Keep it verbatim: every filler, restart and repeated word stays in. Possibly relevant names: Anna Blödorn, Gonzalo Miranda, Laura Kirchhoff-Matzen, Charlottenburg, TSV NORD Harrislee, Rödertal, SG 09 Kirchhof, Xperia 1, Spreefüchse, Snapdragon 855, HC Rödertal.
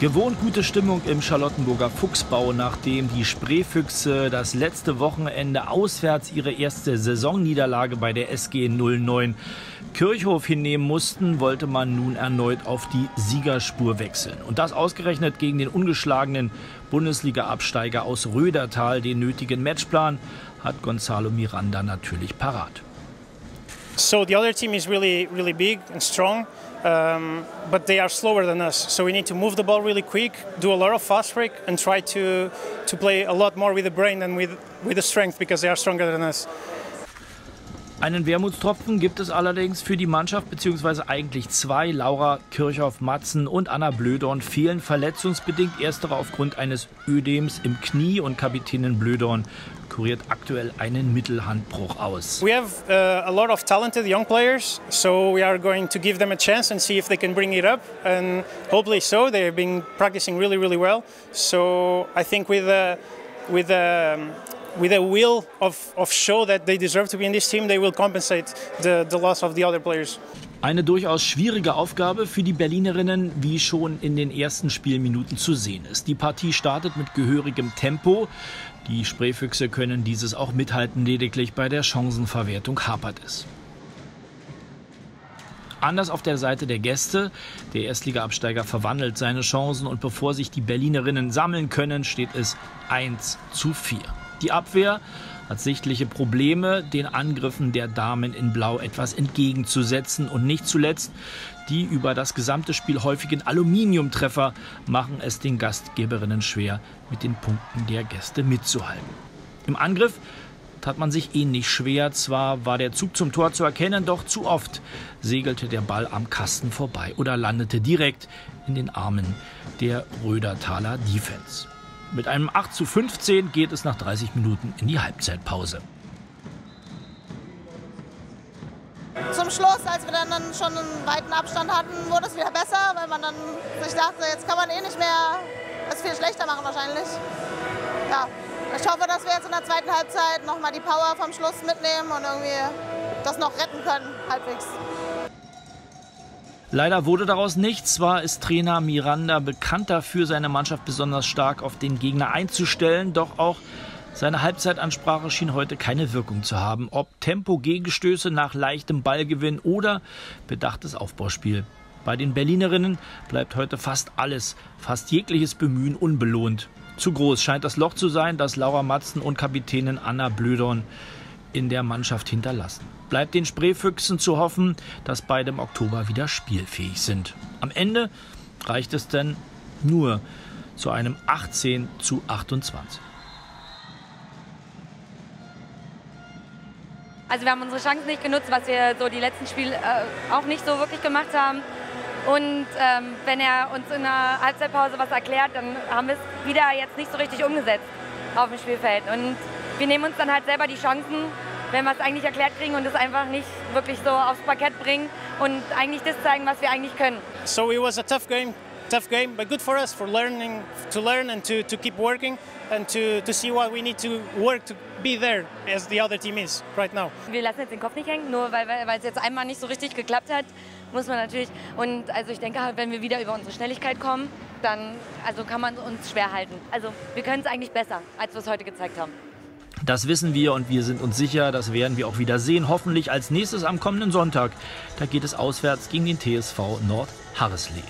Gewohnt gute Stimmung im Charlottenburger Fuchsbau, nachdem die Spreefüchse das letzte Wochenende auswärts ihre erste Saisonniederlage bei der S G null neun Kirchhof hinnehmen mussten, wollte man nun erneut auf die Siegerspur wechseln. Und das ausgerechnet gegen den ungeschlagenen Bundesliga-Absteiger aus Rödertal. Den nötigen Matchplan hat Gonzalo Miranda natürlich parat. So the other team is really, really big and strong, um, but they are slower than us. So we need to move the ball really quick, do a lot of fast break, and try to to play a lot more with the brain than with with the strength, because they are stronger than us. Einen Wermutstropfen gibt es allerdings für die Mannschaft, beziehungsweise eigentlich zwei. Laura Kirchhoff-Matzen und Anna Blödorn fehlen verletzungsbedingt. Erstere aufgrund eines Ödems im Knie, und Kapitänin Blödorn kuriert aktuell einen Mittelhandbruch aus. We have uh, a lot of talented young players, so we are going to give them a chance and see if they can bring it up, and hopefully so. They've been practicing really, really well. So I think with uh, with um, with a will of, of show that they deserve to be in this team, they will compensate the, the loss of the other players. Eine durchaus schwierige Aufgabe für die Berlinerinnen, wie schon in den ersten Spielminuten zu sehen ist. Die Partie startet mit gehörigem Tempo. Die Spreefüchse können dieses auch mithalten, lediglich bei der Chancenverwertung hapert es. Anders auf der Seite der Gäste. Der Erstliga-Absteiger verwandelt seine Chancen, und bevor sich die Berlinerinnen sammeln können, steht es eins zu vier. Die Abwehr hat sichtliche Probleme, den Angriffen der Damen in Blau etwas entgegenzusetzen. Und nicht zuletzt die über das gesamte Spiel häufigen Aluminiumtreffer machen es den Gastgeberinnen schwer, mit den Punkten der Gäste mitzuhalten. Im Angriff tat man sich ähnlich schwer. Zwar war der Zug zum Tor zu erkennen, doch zu oft segelte der Ball am Kasten vorbei oder landete direkt in den Armen der Rödertaler Defense. Mit einem acht zu fünfzehn geht es nach dreißig Minuten in die Halbzeitpause. Zum Schluss, als wir dann schon einen weiten Abstand hatten, wurde es wieder besser, weil man dann sich dachte, jetzt kann man eh nicht mehr es viel schlechter machen wahrscheinlich. Ja, ich hoffe, dass wir jetzt in der zweiten Halbzeit nochmal die Power vom Schluss mitnehmen und irgendwie das noch retten können, halbwegs. Leider wurde daraus nichts. Zwar ist Trainer Miranda bekannt dafür, seine Mannschaft besonders stark auf den Gegner einzustellen, doch auch seine Halbzeitansprache schien heute keine Wirkung zu haben. Ob Tempo-Gegenstöße nach leichtem Ballgewinn oder bedachtes Aufbauspiel. Bei den Berlinerinnen bleibt heute fast alles, fast jegliches Bemühen unbelohnt. Zu groß scheint das Loch zu sein, das Laura Matzen und Kapitänin Anna Blödorn in der Mannschaft hinterlassen. Bleibt den Spreefüchsen zu hoffen, dass beide im Oktober wieder spielfähig sind. Am Ende reicht es denn nur zu einem achtzehn zu achtundzwanzig. Also wir haben unsere Chancen nicht genutzt, was wir so die letzten Spiele äh, auch nicht so wirklich gemacht haben. Und ähm, wenn er uns in der Halbzeitpause was erklärt, dann haben wir es wieder jetzt nicht so richtig umgesetzt auf dem Spielfeld. Und wir nehmen uns dann halt selber die Chancen, wenn wir es eigentlich erklärt kriegen und es einfach nicht wirklich so aufs Parkett bringen und eigentlich das zeigen, was wir eigentlich können. So it was a tough game, tough game, but good for us for learning, to learn and to to keep working and to to see what we need to work to be there as the other team is right now. Wir lassen jetzt den Kopf nicht hängen, nur weil weil es jetzt einmal nicht so richtig geklappt hat, muss man natürlich, und also ich denke, wenn wir wieder über unsere Schnelligkeit kommen, dann also kann man uns schwer halten. Also wir können es eigentlich besser, als wir es heute gezeigt haben. Das wissen wir, und wir sind uns sicher, das werden wir auch wieder sehen. Hoffentlich als nächstes am kommenden Sonntag. Da geht es auswärts gegen den T S V Nord Harrislee.